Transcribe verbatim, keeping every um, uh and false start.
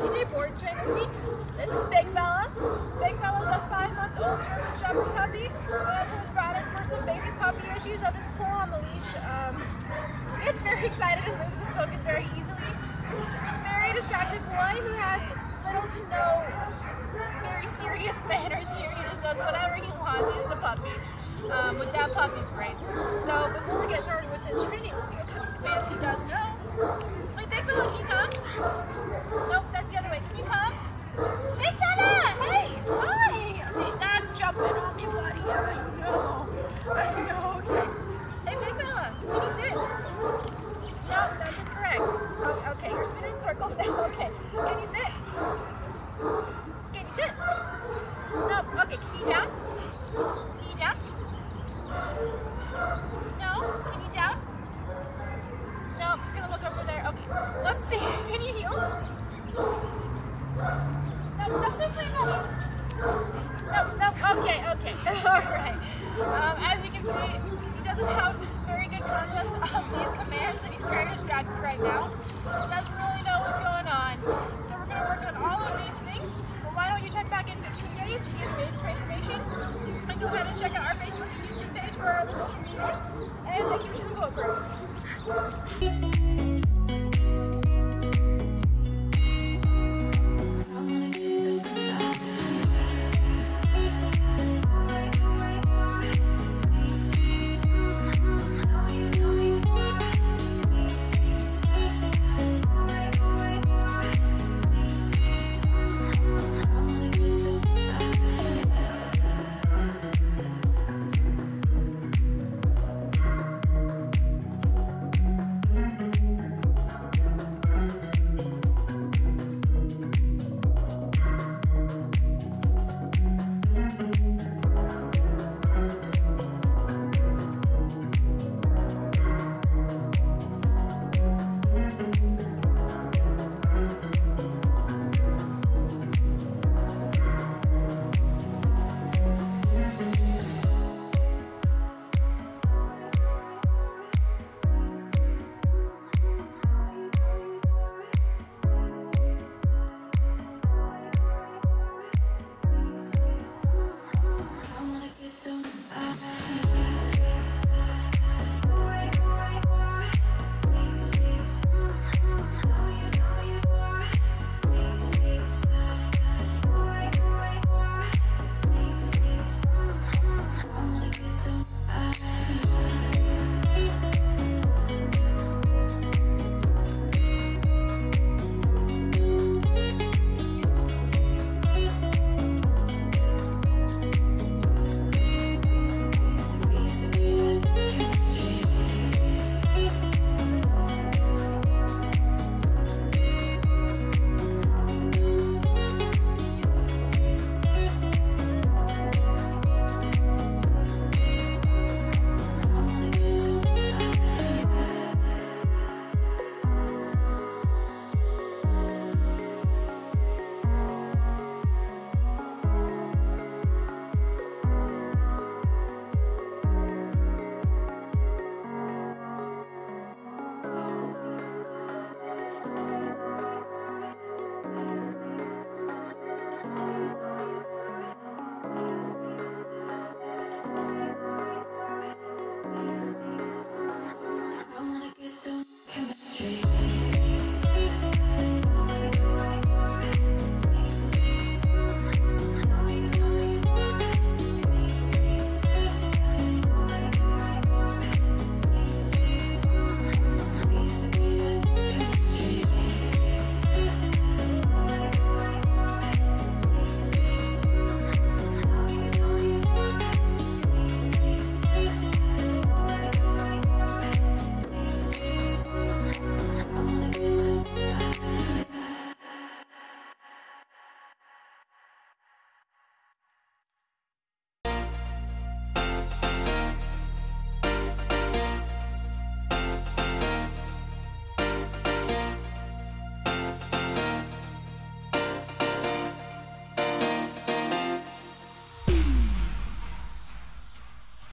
today board train with me. This is Big Bella. Big Bella's a five-month-old German Shepard puppy um, who's brought in for some basic puppy issues. I'll just pull on the leash. Um, it's very excited and loses focus very easily. Just a very distracted boy who has little to no very serious manners here. He just does whatever he wants. He's just a puppy um, with that puppy brain. So before we get started with his training, let's see what kind of commands he does know. Wait, Big Bella, can you come? Nope, that's the other way. Can you come? Big Bella! Hey! Hi! Okay, that's jumping on me, buddy. I know. I know. Okay. Hey, Big Bella, can you sit? Nope, that's incorrect. Oh, okay, you're spinning in circles now. Okay. Can you sit? Can you sit? Nope. Okay, can you down? Can you down? No? Can you down? No, I'm just going to look over there. Okay, let's see. Can you heel? No, no, this way, buddy. No, no, okay, okay. All right. Um, as you can see, he doesn't have very good concept of these commands, and he's very distracted right now. He doesn't really know what's going on. So we're going to work on all of these things. But why don't you check back in fifteen days and see his major transformation? And go ahead and check out our Facebook and YouTube page for our social media. And thank you for choosing Boat Group. Thank you.